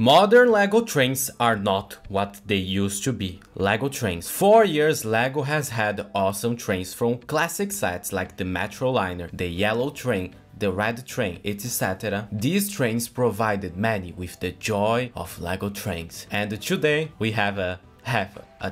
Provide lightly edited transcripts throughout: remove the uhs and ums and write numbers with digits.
Modern LEGO trains are not what they used to be. LEGO trains. For years, LEGO has had awesome trains from classic sets like the Metroliner, the Yellow Train, the Red Train, etc. These trains provided many with the joy of LEGO trains. And today, we have a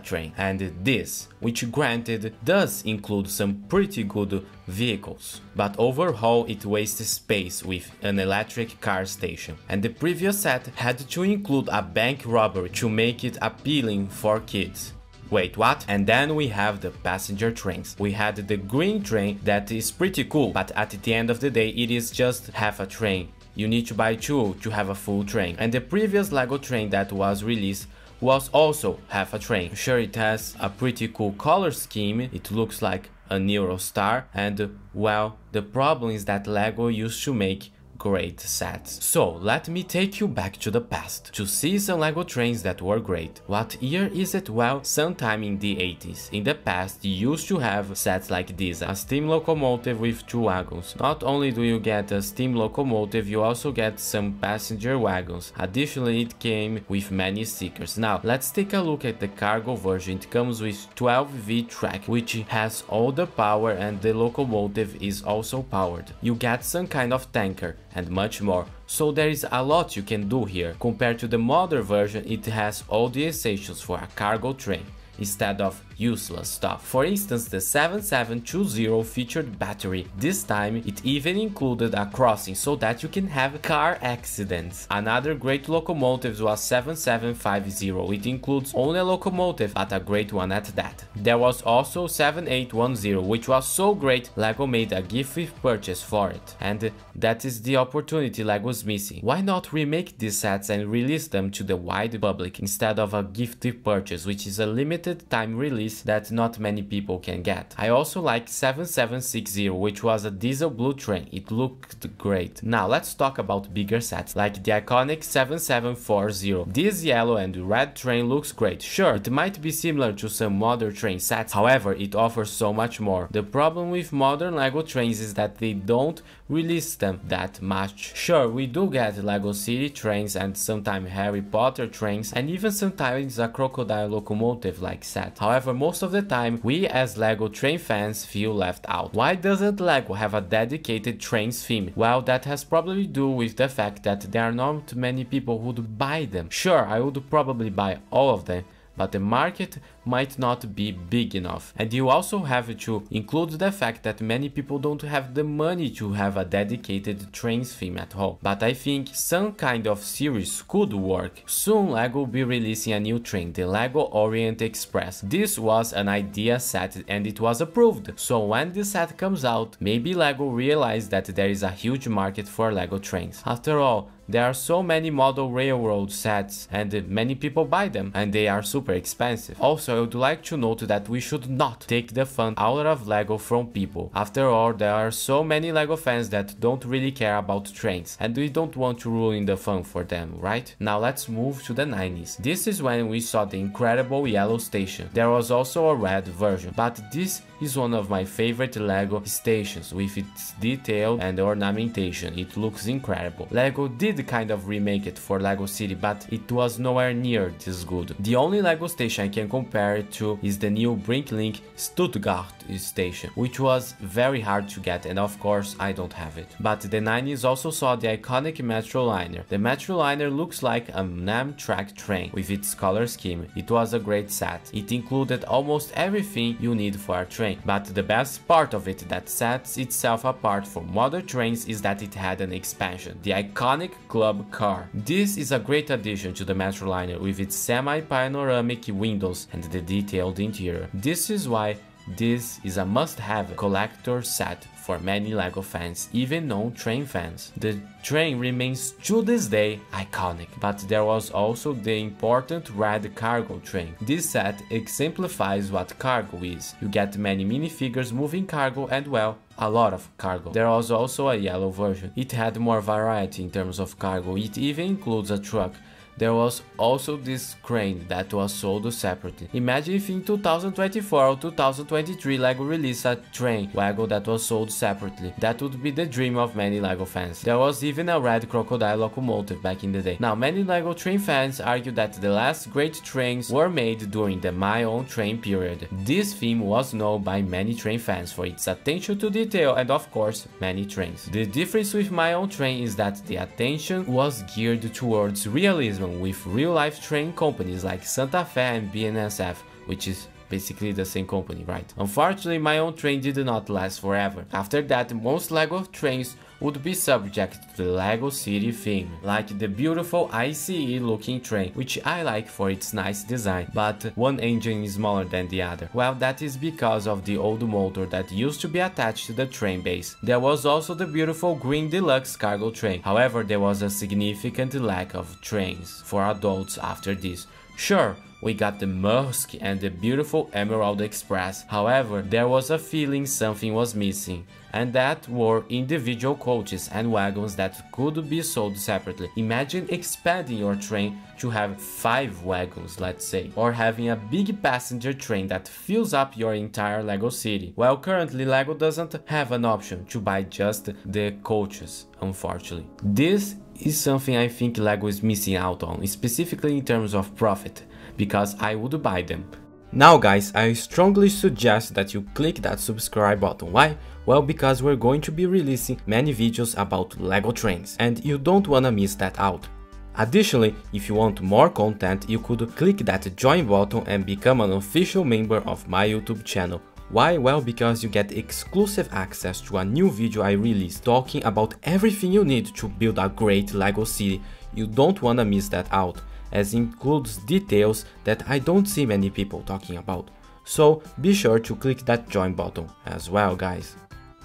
train. And this, which granted does include some pretty good vehicles, but overall it wastes space with an electric car station. And the previous set had to include a bank robbery to make it appealing for kids. Wait, what? And then we have the passenger trains. We had the green train that is pretty cool, but at the end of the day it is just half a train. You need to buy two to have a full train. And the previous LEGO train that was released was also half a train. Sure, it has a pretty cool color scheme, it looks like a Neurostar, and well, the problem is that LEGO used to make great sets. So let me take you back to the past to see some LEGO trains that were great. What year is it? Well, sometime in the 80s. In the past, you used to have sets like this, a steam locomotive with two wagons. Not only do you get a steam locomotive, you also get some passenger wagons. Additionally, it came with many stickers. Now, let's take a look at the cargo version. It comes with 12V track, which has all the power, and the locomotive is also powered. You get some kind of tanker and much more, so there is a lot you can do here. Compared to the modern version, it has all the essentials for a cargo train, instead of useless stuff. For instance, the 7720 featured battery. This time, it even included a crossing so that you can have car accidents. Another great locomotive was 7750. It includes only a locomotive, but a great one at that. There was also 7810, which was so great, LEGO made a gift with purchase for it. And that is the opportunity LEGO's missing. Why not remake these sets and release them to the wide public instead of a gift with purchase, which is a limited time release that not many people can get. I also like 7760, which was a diesel blue train. It looked great. Now let's talk about bigger sets, like the iconic 7740. This yellow and red train looks great. Sure, it might be similar to some modern train sets, however, it offers so much more. The problem with modern LEGO trains is that they don't release them that much. Sure, we do get LEGO City trains and sometimes Harry Potter trains, and even sometimes a crocodile locomotive like set. However, most of the time, we as LEGO train fans feel left out. Why doesn't LEGO have a dedicated trains theme? Well, that has probably to do with the fact that there are not many people who would buy them. Sure, I would probably buy all of them, but the market might not be big enough. And you also have to include the fact that many people don't have the money to have a dedicated trains theme at home. But I think some kind of series could work. Soon LEGO will be releasing a new train, the LEGO Orient Express. This was an idea set and it was approved. So when this set comes out, maybe LEGO realized that there is a huge market for LEGO trains. After all, there are so many model railroad sets and many people buy them and they are super expensive. Also, I would like to note that we should not take the fun out of LEGO from people. After all, there are so many LEGO fans that don't really care about trains and we don't want to ruin the fun for them, right? Now let's move to the 90s. This is when we saw the incredible yellow station. There was also a red version, but this is one of my favorite LEGO stations with its detail and ornamentation. It looks incredible. LEGO did kind of remake it for LEGO City, but it was nowhere near this good. The only LEGO station I can compare it to is the new Brinklink Stuttgart station, which was very hard to get and of course I don't have it. But the 90s also saw the iconic Metroliner. The Metroliner looks like an Amtrak train with its color scheme. It was a great set. It included almost everything you need for a train, but the best part of it that sets itself apart from modern trains is that it had an expansion, the iconic club car. This is a great addition to the Metroliner with its semi-panoramic windows and the detailed interior. This is why this is a must-have collector set for many LEGO fans, even non-train fans. The train remains to this day iconic, but there was also the important red cargo train. This set exemplifies what cargo is. You get many minifigures moving cargo and, well, a lot of cargo. There was also a yellow version. It had more variety in terms of cargo. It even includes a truck There was also this crane that was sold separately. Imagine if in 2024 or 2023 LEGO released a train wagon that was sold separately. That would be the dream of many LEGO fans. There was even a red crocodile locomotive back in the day. Now, many LEGO train fans argue that the last great trains were made during the My Own Train period. This theme was known by many train fans for its attention to detail and, of course, many trains. The difference with My Own Train is that the attention was geared towards realism with real-life train companies like Santa Fe and BNSF, which is basically the same company, right? Unfortunately, My Own Train did not last forever. After that, most LEGO trains would be subject to the LEGO City theme, like the beautiful ICE looking train, which I like for its nice design, but one engine is smaller than the other. Well, that is because of the old motor that used to be attached to the train base. There was also the beautiful green deluxe cargo train. However, there was a significant lack of trains for adults after this. Sure, we got the Maersk and the beautiful Emerald Express. However, there was a feeling something was missing, and that were individual coaches and wagons that could be sold separately. Imagine expanding your train to have 5 wagons, let's say, or having a big passenger train that fills up your entire LEGO City. Well, currently LEGO doesn't have an option to buy just the coaches, unfortunately. This is something I think LEGO is missing out on, specifically in terms of profit, because I would buy them. Now guys, I strongly suggest that you click that subscribe button. Why? Well, because we're going to be releasing many videos about LEGO trains, and you don't wanna miss that out. Additionally, if you want more content, you could click that join button and become an official member of my YouTube channel. Why? Well, because you get exclusive access to a new video I released talking about everything you need to build a great LEGO city. You don't wanna miss that out, as includes details that I don't see many people talking about. So be sure to click that join button as well, guys.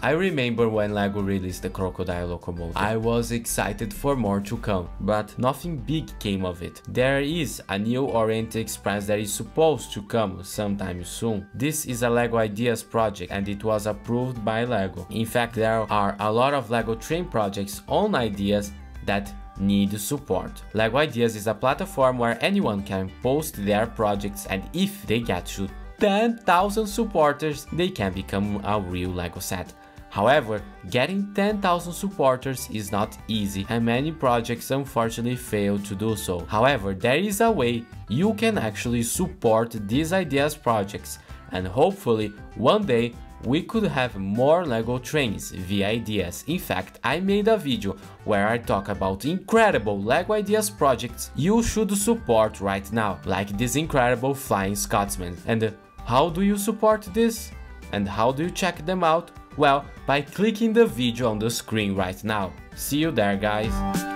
I remember when LEGO released the crocodile locomotive. I was excited for more to come, but nothing big came of it. There is a new Orient Express that is supposed to come sometime soon. This is a LEGO Ideas project and it was approved by LEGO. In fact, there are a lot of LEGO train projects on Ideas that need support. LEGO Ideas is a platform where anyone can post their projects, and if they get to 10,000 supporters, they can become a real LEGO set. However, getting 10,000 supporters is not easy, and many projects unfortunately fail to do so. However, there is a way you can actually support these ideas projects, and hopefully one day we could have more LEGO trains via Ideas. In fact, I made a video where I talk about incredible LEGO Ideas projects you should support right now, like this incredible Flying Scotsman. And how do you support this? And how do you check them out? Well, by clicking the video on the screen right now. See you there, guys!